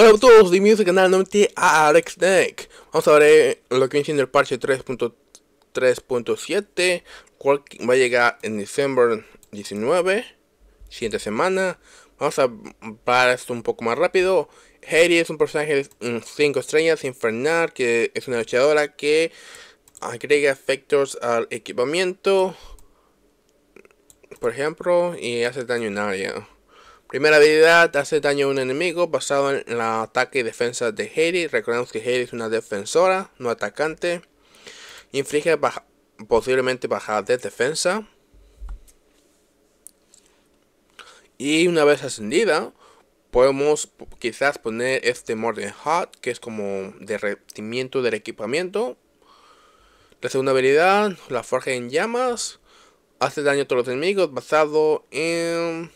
Hola a todos, bienvenidos al canal nuevamente a Alexnek. Vamos a ver lo que viene siendo el parche 3.3.7, cual va a llegar en diciembre 19, siguiente semana. Vamos a parar esto un poco más rápido. Heiri es un personaje de 5 estrellas infernal, que es una luchadora que agrega efectos al equipamiento, por ejemplo, y hace daño en área. Primera habilidad, hace daño a un enemigo basado en el ataque y defensa de Heidi. Recordemos que Heidi es una defensora, no atacante. Inflige posiblemente bajadas de defensa. Y una vez ascendida, podemos quizás poner este Morden Hot, que es como derretimiento del equipamiento. La segunda habilidad, la forja en llamas. Hace daño a todos los enemigos basado en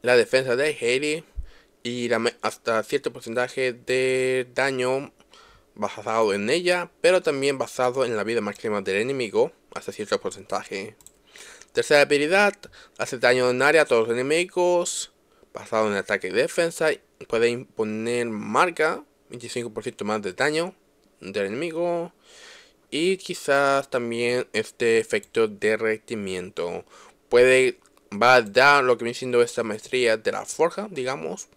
la defensa de Heidi y hasta cierto porcentaje de daño basado en ella, pero también basado en la vida máxima del enemigo hasta cierto porcentaje. Tercera habilidad, hace daño en área a todos los enemigos basado en ataque y defensa, y puede imponer marca 25% más de daño del enemigo y quizás también este efecto de derretimiento va a dar lo que viene siendo esta maestría de la forja, digamos,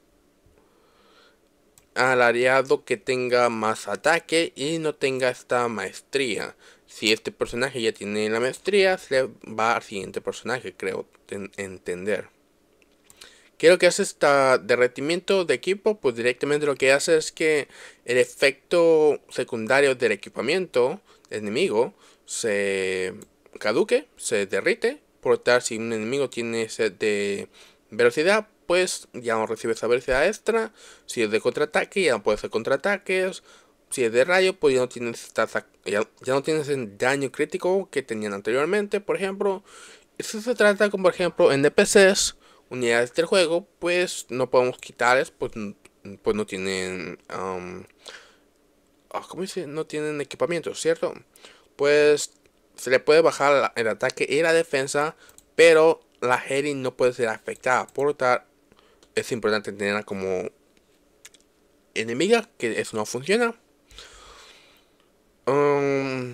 al aliado que tenga más ataque y no tenga esta maestría. Si este personaje ya tiene la maestría, se le va al siguiente personaje, creo entender. ¿Qué es lo que hace este derretimiento de equipo? Pues directamente lo que hace es que el efecto secundario del equipamiento del enemigo se caduque, se derrite. Por tal, si un enemigo tiene set de velocidad, pues ya no recibe esa velocidad extra. Si es de contraataque, ya no puede hacer contraataques. Si es de rayo, pues ya no tienes el daño crítico que tenían anteriormente, por ejemplo. Si se trata, como por ejemplo, en NPCs, unidades del juego, pues no podemos quitarles, pues no tienen ¿cómo dice? No tienen equipamiento, ¿cierto? Pues se le puede bajar el ataque y la defensa, pero la Heidi no puede ser afectada. Por lo tanto, es importante tenerla como enemiga, que eso no funciona. Lo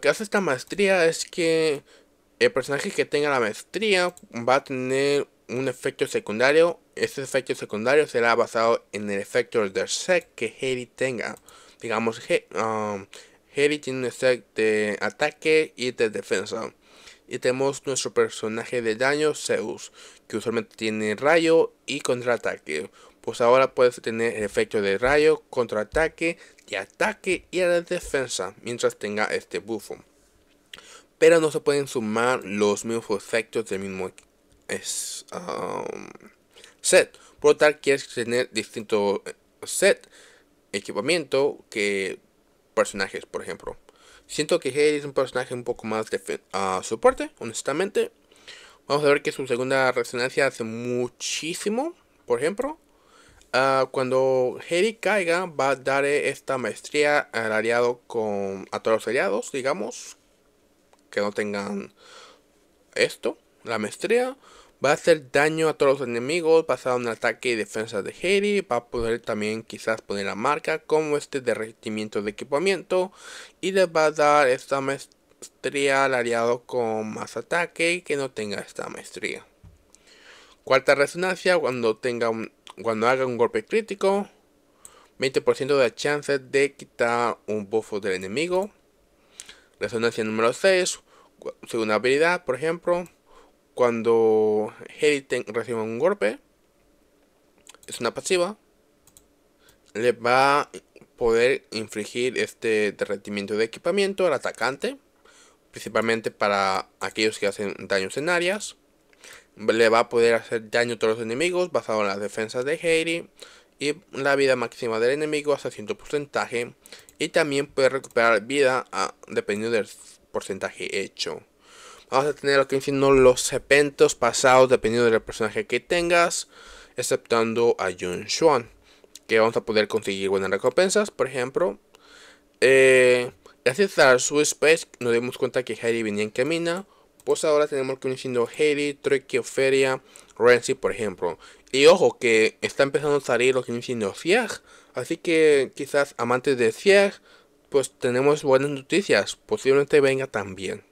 que hace esta maestría es que el personaje que tenga la maestría va a tener un efecto secundario. Este efecto secundario será basado en el efecto del set que Heidi tenga. Digamos, Heidi tiene un set de ataque y de defensa. Y tenemos nuestro personaje de daño, Zeus, que usualmente tiene rayo y contraataque. Pues ahora puedes tener el efecto de rayo, contraataque, de ataque y de defensa, mientras tenga este buffo. Pero no se pueden sumar los mismos efectos del mismo set. Por lo tanto, quieres tener distintos set, equipamiento que personajes, por ejemplo. Siento que Heidi es un personaje un poco más de soporte, honestamente. Vamos a ver que su segunda resonancia hace muchísimo. Por ejemplo, cuando Heidi caiga, va a dar esta maestría al aliado a todos los aliados, digamos, que no tengan esto. La maestría va a hacer daño a todos los enemigos basado en ataque y defensa de Heidi. Va a poder también quizás poner la marca como este derretimiento de equipamiento. Y les va a dar esta maestría al aliado con más ataque y que no tenga esta maestría. Cuarta resonancia, cuando haga un golpe crítico, 20% de chance de quitar un buffo del enemigo. Resonancia número 6, segunda habilidad, por ejemplo. Cuando Heidi recibe un golpe, es una pasiva, le va a poder infligir este derretimiento de equipamiento al atacante, principalmente para aquellos que hacen daños en áreas. Le va a poder hacer daño a todos los enemigos basado en las defensas de Heidi y la vida máxima del enemigo hasta cierto porcentaje, y también puede recuperar vida dependiendo del porcentaje hecho. Vamos a tener lo que dicen los eventos pasados dependiendo del personaje que tengas, exceptando a Junshuan, que vamos a poder conseguir buenas recompensas. Por ejemplo, gracias a su space nos dimos cuenta que Harry venía en camino. Pues ahora tenemos lo que viene siendo Harry Triky, Feria, Renzi, por ejemplo. Y ojo, que está empezando a salir lo que viene siendo Zieg. Así que quizás amantes de Zieg, pues tenemos buenas noticias. Posiblemente venga también.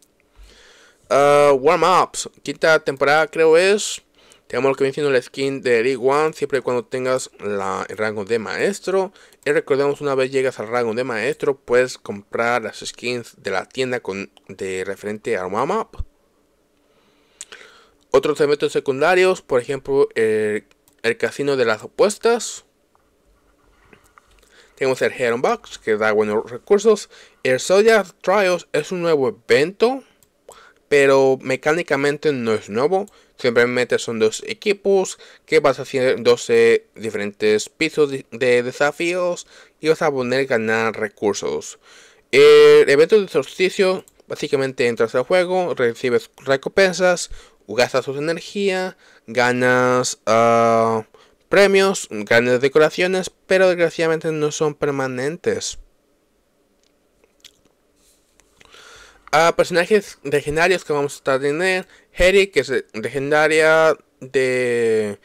Warm Ups, quinta temporada creo es. Tenemos lo que viene siendo la skin de Ri1, siempre y cuando tengas el rango de maestro. Y recordemos, una vez llegas al rango de maestro, puedes comprar las skins de la tienda de referente a Warm Up. Otros eventos secundarios, por ejemplo, el casino de las apuestas. Tenemos el Heron Box, que da buenos recursos. El Zodiac Trials es un nuevo evento, pero mecánicamente no es nuevo. Simplemente son dos equipos que vas a hacer 12 diferentes pisos de desafíos y vas a poner ganar recursos. El evento de solsticio, básicamente entras al juego, recibes recompensas, gastas tu energía, ganas premios, ganas decoraciones, pero desgraciadamente no son permanentes. Personajes legendarios que vamos a tener: Heiri, que es legendaria de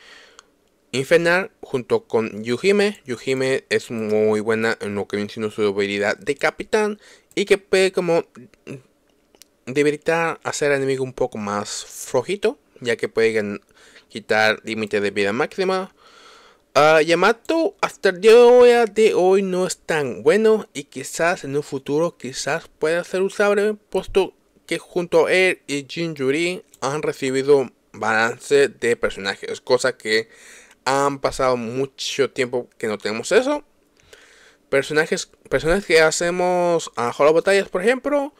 Infenar, junto con Yuhime. Yuhime es muy buena en lo que viene siendo su habilidad de capitán y que puede como debilitar, hacer al enemigo un poco más flojito, ya que puede quitar límite de vida máxima. Yamato hasta el día de hoy no es tan bueno y quizás en un futuro quizás pueda ser usable, puesto que junto a él y Jinyuri han recibido balance de personajes, cosa que han pasado mucho tiempo que no tenemos eso. Personajes que hacemos a Hall of Batallas, por ejemplo,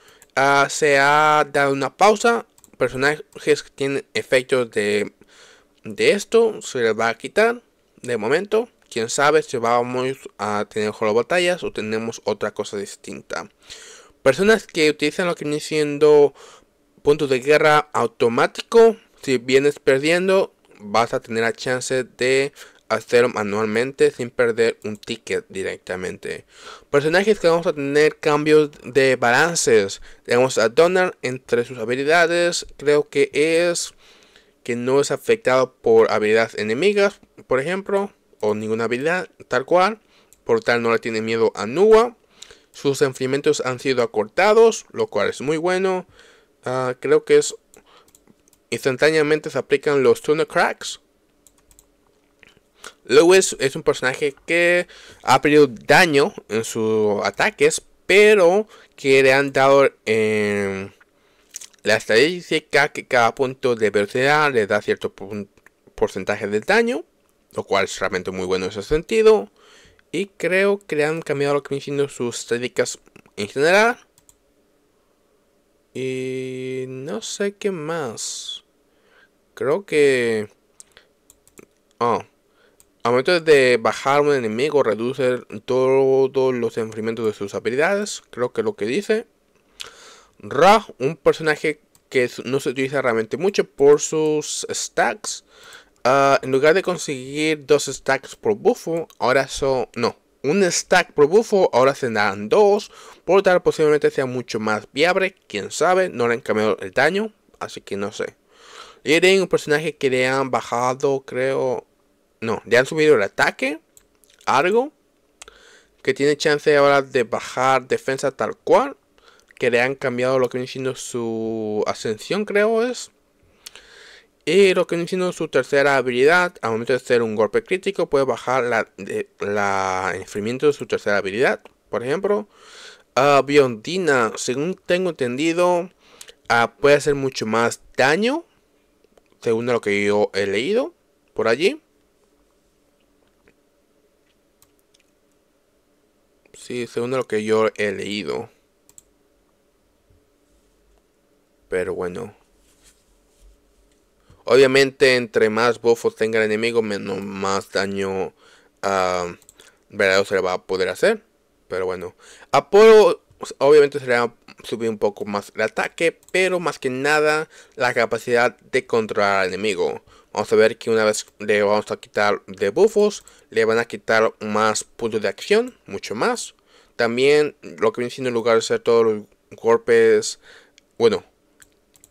se ha dado una pausa. Personajes que tienen efectos de esto se les va a quitar. De momento, quién sabe si vamos a tener Hall of Batallas o tenemos otra cosa distinta. Personas que utilizan lo que viene siendo puntos de guerra automático. Si vienes perdiendo, vas a tener la chance de hacerlo manualmente sin perder un ticket directamente. Personajes que vamos a tener cambios de balances. Tenemos a Donner entre sus habilidades. Creo que es que no es afectado por habilidades enemigas, por ejemplo, o ninguna habilidad, tal cual. Por tal, no le tiene miedo a Nua. Sus enfriamientos han sido acortados, lo cual es muy bueno. Creo que es instantáneamente se aplican los Tuner Cracks. Lewis es un personaje que ha perdido daño en sus ataques, pero que le han dado la estadística que cada punto de velocidad le da cierto porcentaje de daño, lo cual es realmente muy bueno en ese sentido. Y creo que le han cambiado lo que viene siendo sus estadísticas en general. Y no sé qué más. Creo que al momento de bajar un enemigo, reduce todos los enfriamientos de sus habilidades. Creo que es lo que dice. Ra, un personaje que no se utiliza realmente mucho por sus stacks. En lugar de conseguir dos stacks por bufo, ahora son... No, un stack por bufo, ahora se dan dos. Por lo tal, posiblemente sea mucho más viable. Quién sabe, no le han cambiado el daño, así que no sé. Ren, un personaje que le han bajado, creo... No, le han subido el ataque. Argo, que tiene chance ahora de bajar defensa tal cual. Que le han cambiado lo que viene siendo su ascensión, creo es. Y lo que viene siendo su tercera habilidad. Al momento de hacer un golpe crítico, puede bajar el enfriamiento de su tercera habilidad, por ejemplo. Biondina, según tengo entendido, puede hacer mucho más daño, según lo que yo he leído por allí. Sí, según lo que yo he leído. Pero bueno, obviamente entre más buffos tenga el enemigo, menos más daño verdadero se le va a poder hacer. Pero bueno, Apolo obviamente se le va a subir un poco más el ataque, pero más que nada la capacidad de controlar al enemigo. Vamos a ver que una vez le vamos a quitar de buffos, le van a quitar más puntos de acción, mucho más. También lo que viene siendo en lugar de hacer todos los golpes, bueno,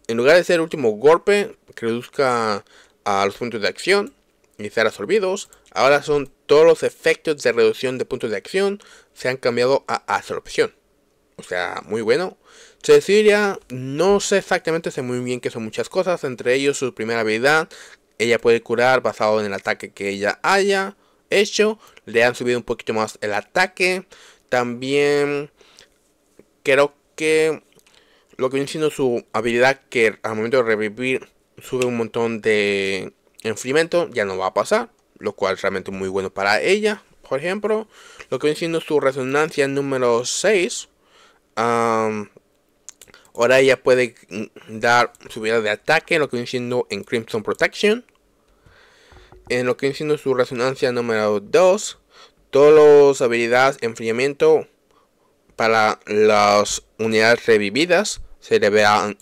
en lugar de ser el último golpe, que reduzca a los puntos de acción, iniciar los olvidos, ahora son todos los efectos de reducción de puntos de acción, se han cambiado a absorción. O sea, muy bueno. Cecilia, no sé exactamente, sé muy bien que son muchas cosas, entre ellos su primera habilidad, ella puede curar basado en el ataque que ella haya hecho, le han subido un poquito más el ataque, también creo que lo que viene siendo su habilidad que al momento de revivir sube un montón de enfriamiento, ya no va a pasar, lo cual realmente es muy bueno para ella, por ejemplo, lo que viene siendo su resonancia número 6, ahora ella puede dar subida de ataque, lo que viene siendo en Crimson Protection. En lo que viene siendo su resonancia número 2, todas las habilidades enfriamiento para las unidades revividas se le verán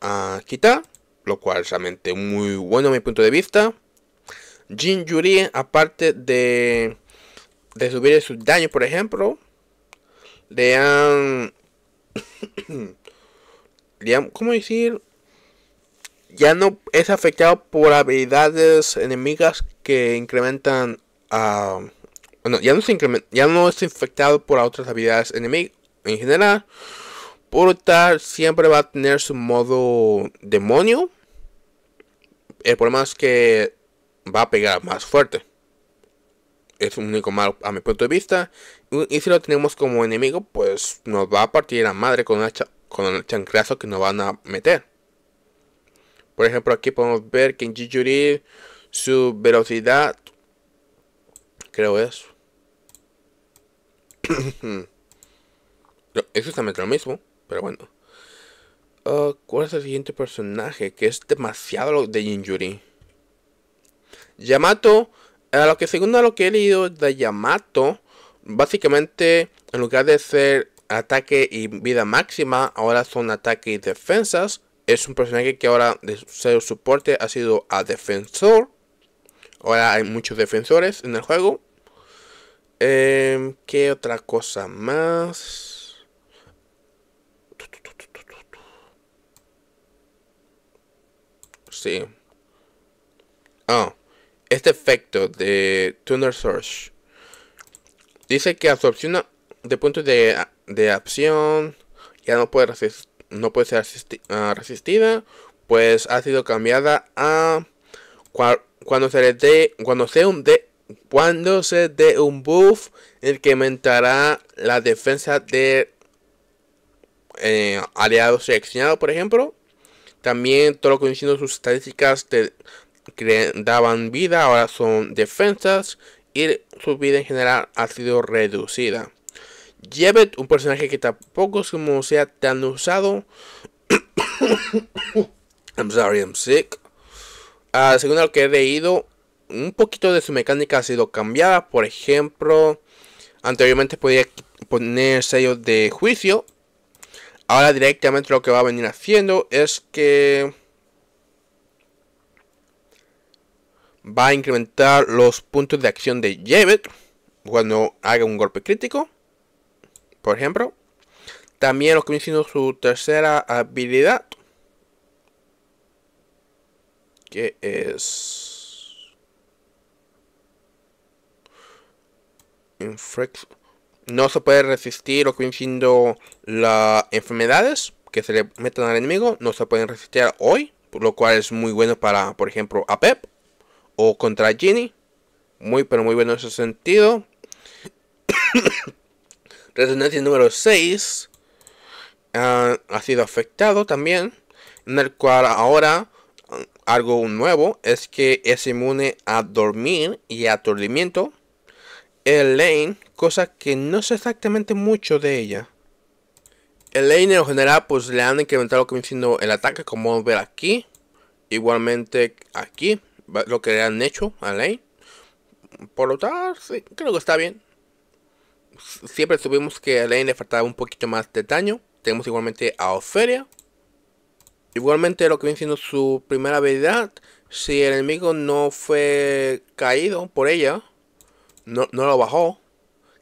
a quitar, lo cual realmente muy bueno a mi punto de vista. Jinyuri, aparte de subir su daño, por ejemplo, le han... ¿Cómo decir? Ya no es afectado por habilidades enemigas que incrementan a... Bueno, ya no es infectado por otras habilidades enemigas en general. Por tal, siempre va a tener su modo demonio. El problema es que va a pegar más fuerte. Es un único malo a mi punto de vista. Y si lo tenemos como enemigo, pues nos va a partir la madre con una con el chancrazo que nos van a meter. Por ejemplo, aquí podemos ver que en Jinyuri su velocidad, creo es es justamente lo mismo, pero bueno. ¿Cuál es el siguiente personaje? Que es demasiado lo de Jinyuri. Yamato, a lo que según a lo que he leído de Yamato, básicamente en lugar de ser ataque y vida máxima, ahora son ataque y defensas. Es un personaje que ahora de ser soporte ha sido a defensor. Ahora hay muchos defensores en el juego. ¿Qué otra cosa más? Sí. Este efecto de Tuner Search dice que absorción de puntos de acción ya no puede resistir. No puede ser resistida, pues ha sido cambiada a cuando se dé un buff, incrementará la defensa de aliados seleccionados, por ejemplo. También todo lo que diciendo sus estadísticas que daban vida ahora son defensas y su vida en general ha sido reducida. Jabot, un personaje que tampoco es como sea tan usado. I'm sorry, I'm sick. Según lo que he leído, un poquito de su mecánica ha sido cambiada. Por ejemplo, anteriormente podía poner sellos de juicio. Ahora directamente lo que va a venir haciendo es que va a incrementar los puntos de acción de Jabot cuando haga un golpe crítico, por ejemplo. También lo que viene siendo su tercera habilidad, que es Infrax. No se puede resistir lo que viene siendo las enfermedades que se le metan al enemigo. No se pueden resistir hoy, lo cual es muy bueno para, por ejemplo, a Pep o contra Ginny. Muy pero muy bueno en ese sentido. Resonancia número 6 ha sido afectado también, en el cual ahora algo nuevo es que es inmune a dormir y a aturdimiento. El lane, cosa que no sé exactamente mucho de ella. El lane en general pues le han incrementado lo que viene siendo el ataque, como vamos a ver aquí. Igualmente aquí, lo que le han hecho al lane. Por lo tanto, sí, creo que está bien. Siempre supimos que a Lane le faltaba un poquito más de daño. Tenemos igualmente a Ophelia. Igualmente lo que viene siendo su primera habilidad, si el enemigo no fue caído por ella, no lo bajó,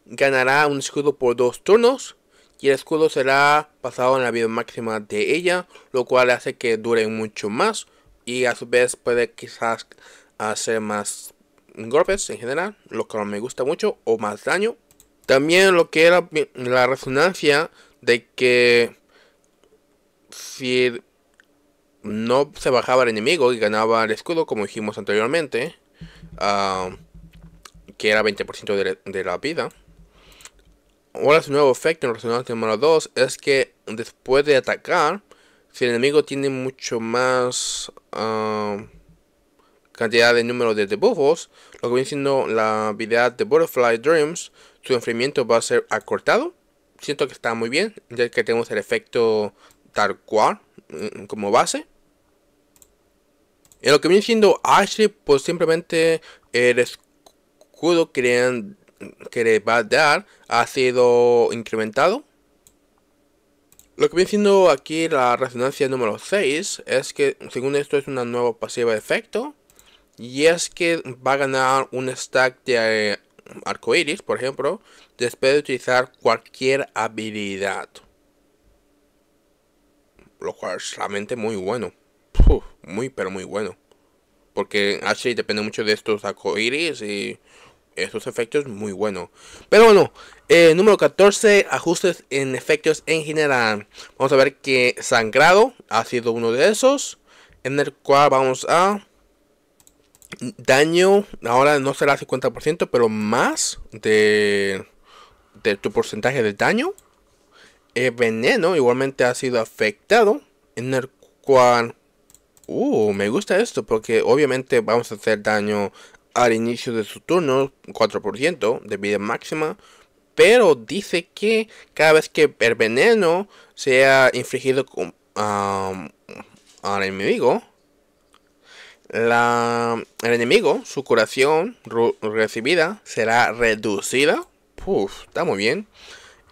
ganará un escudo por 2 turnos. Y el escudo será pasado en la vida máxima de ella, lo cual hace que dure mucho más. Y a su vez puede quizás hacer más golpes en general, lo que me gusta mucho, o más daño. También lo que era la resonancia de que si no se bajaba el enemigo y ganaba el escudo, como dijimos anteriormente, que era 20% de la vida. Ahora su nuevo efecto en resonancia número 2 es que después de atacar, si el enemigo tiene mucho más cantidad de número de debuffos, lo que viene siendo la habilidad de Butterfly Dreams, su enfriamiento va a ser acortado. Siento que está muy bien, ya que tenemos el efecto tal cual como base. En lo que viene siendo Ashley, pues simplemente el escudo que le va a dar ha sido incrementado. Lo que viene siendo aquí la resonancia número 6 es que, según esto, es una nueva pasiva de efecto, y es que va a ganar un stack de arcoiris, por ejemplo, después de utilizar cualquier habilidad, lo cual es realmente muy bueno. Uf, muy pero muy bueno, porque Ashley depende mucho de estos arcoiris y estos efectos muy buenos. Pero bueno, número 14, ajustes en efectos en general. Vamos a ver que sangrado ha sido uno de esos, en el cual vamos a daño. Ahora no será 50%, pero más de tu porcentaje de daño. Veneno igualmente ha sido afectado, en el cual me gusta esto, porque obviamente vamos a hacer daño al inicio de su turno, 4% de vida máxima, pero dice que cada vez que el veneno sea infligido al enemigo, su curación recibida será reducida. Puf, está muy bien.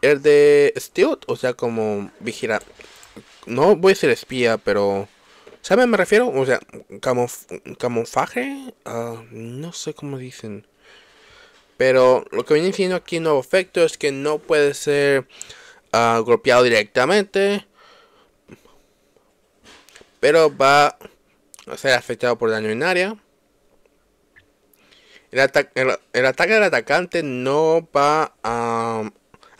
El de Stealth, o sea, como vigilar, no voy a decir espía, pero ¿saben a qué me refiero? O sea, camuflaje, no sé cómo dicen. Pero lo que viene diciendo aquí en nuevo efecto es que no puede ser golpeado directamente, pero va a ser afectado por daño en área. El ataque del atacante no va a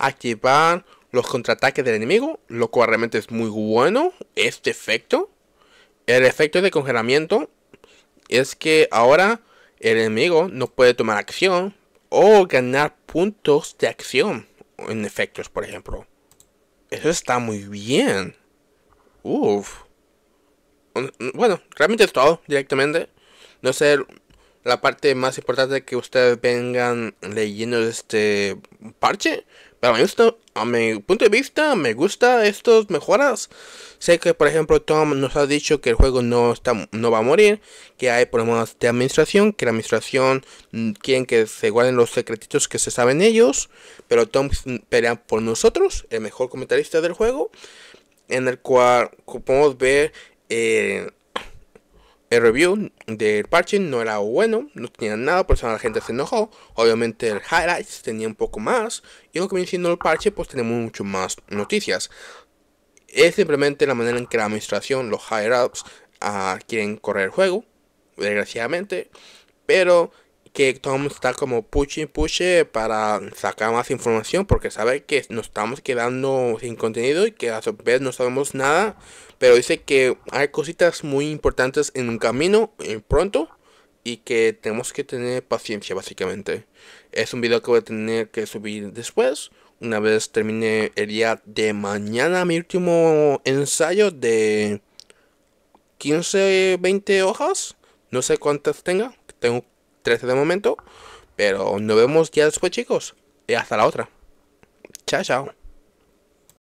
activar los contraataques del enemigo, lo cual realmente es muy bueno, este efecto. El efecto de congelamiento es que ahora el enemigo no puede tomar acción o ganar puntos de acción en efectos, por ejemplo. Eso está muy bien. Uf. Bueno, realmente es todo directamente. No sé la parte más importante que ustedes vengan leyendo de este parche. Pero a mi punto de vista, me gusta estas mejoras. Sé que, por ejemplo, Tom nos ha dicho que el juego no va a morir, que hay problemas de administración, que la administración quieren que se guarden los secretitos que se saben ellos, pero Tom pelea por nosotros, el mejor comentarista del juego, en el cual, como podemos ver, el review del parche no era bueno, no tenía nada, por eso la gente se enojó. Obviamente el highlights tenía un poco más, y lo que viene siendo el parche, pues tenemos mucho más noticias. Es simplemente la manera en que la administración, los higher-ups, quieren correr el juego, desgraciadamente. Pero que Tom está como push para sacar más información, porque sabe que nos estamos quedando sin contenido y que a su vez no sabemos nada, pero dice que hay cositas muy importantes en un camino pronto y que tenemos que tener paciencia. Básicamente es un video que voy a tener que subir después, una vez termine el día de mañana, mi último ensayo de 15-20 hojas, no sé cuántas tengo 13 de momento, pero nos vemos ya después, chicos, y hasta la otra. Chao, chao.